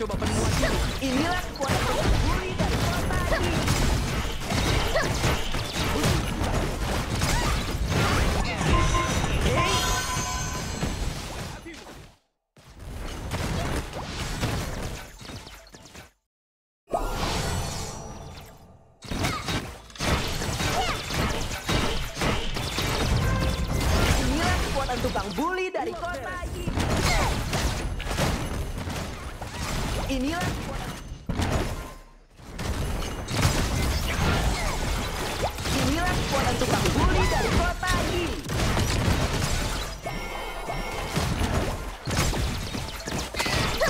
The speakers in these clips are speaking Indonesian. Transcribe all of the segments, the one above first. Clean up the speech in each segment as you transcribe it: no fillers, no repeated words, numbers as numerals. mencoba penemuan ini. Inilah kekuatan gurih dari kota ini. Inilah kekuatan tukang bully dari kota ini. Inilah kekuatan tukang bully dari kota ini.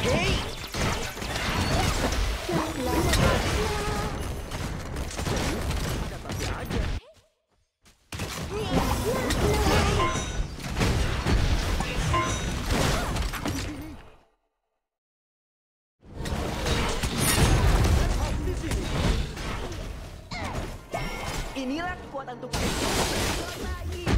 Hey. Inilah kekuatan tukang lagi.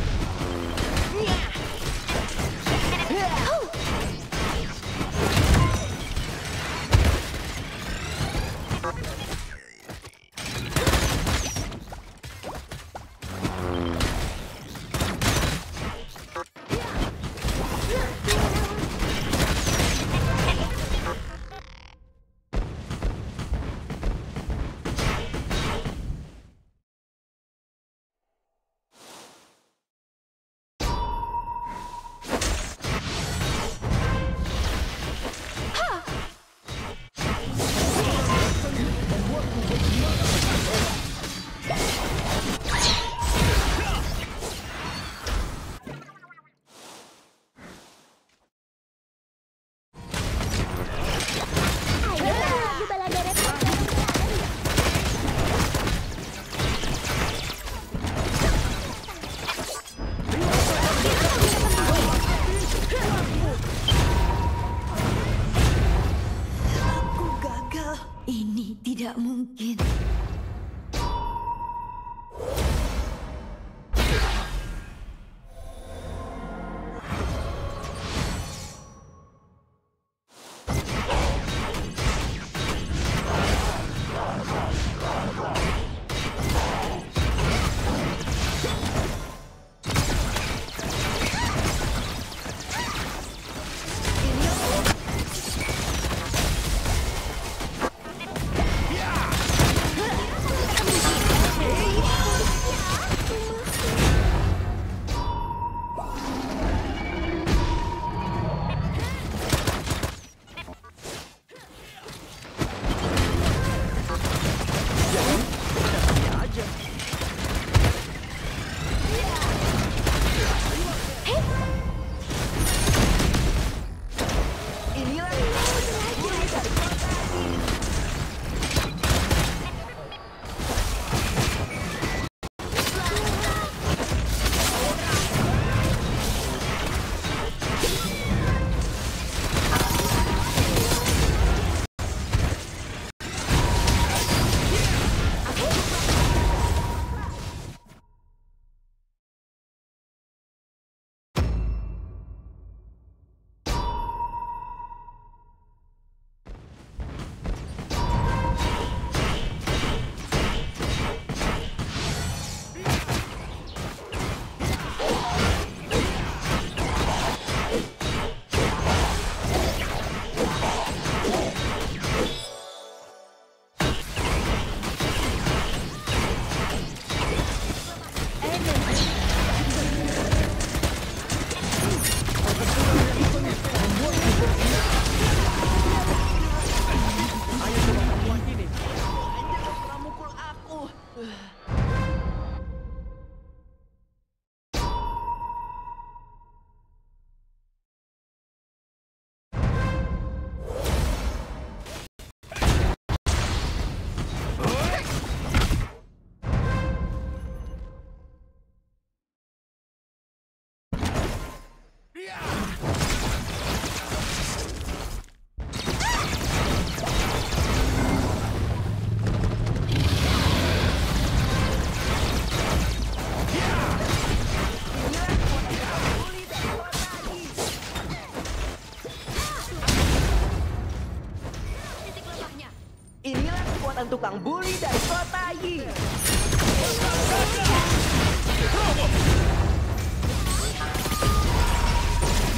tukang bully dari kota Yi.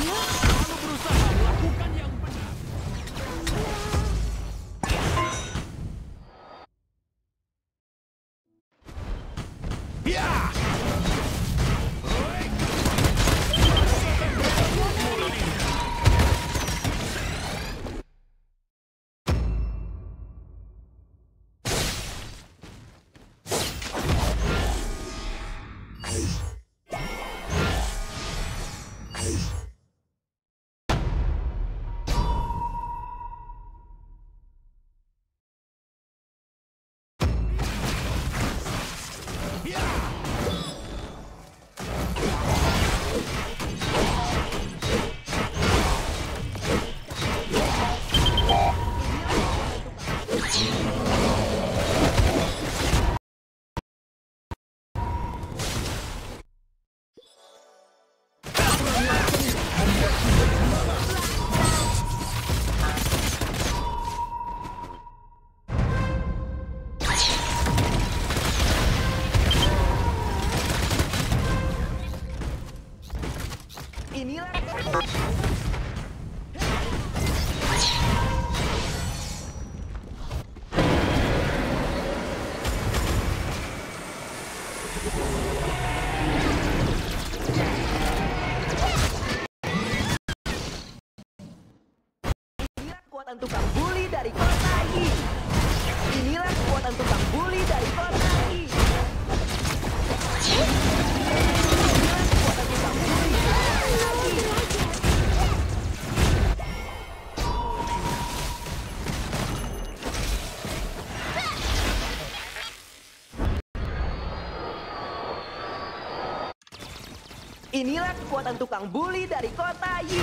Selalu berusaha melakukan yang benar. Ya! Tukang bully dari kota Yi. Inilah kekuatan tukang bully dari kota Yi. Inilah kekuatan tukang bully dari kota Yi. Inilah kekuatan tukang bully dari kota Yi.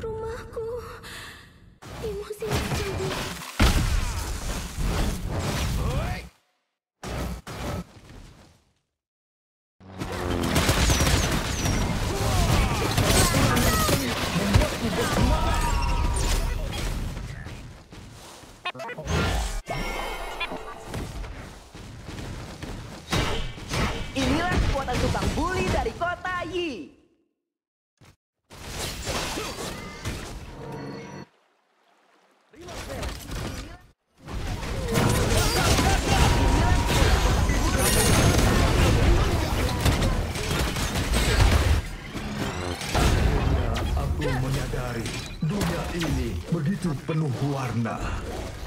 Rumahku emosi terjadi. Inilah kekuatan tukang bully dari kota Yi. Aku menyadari dunia ini begitu penuh warna.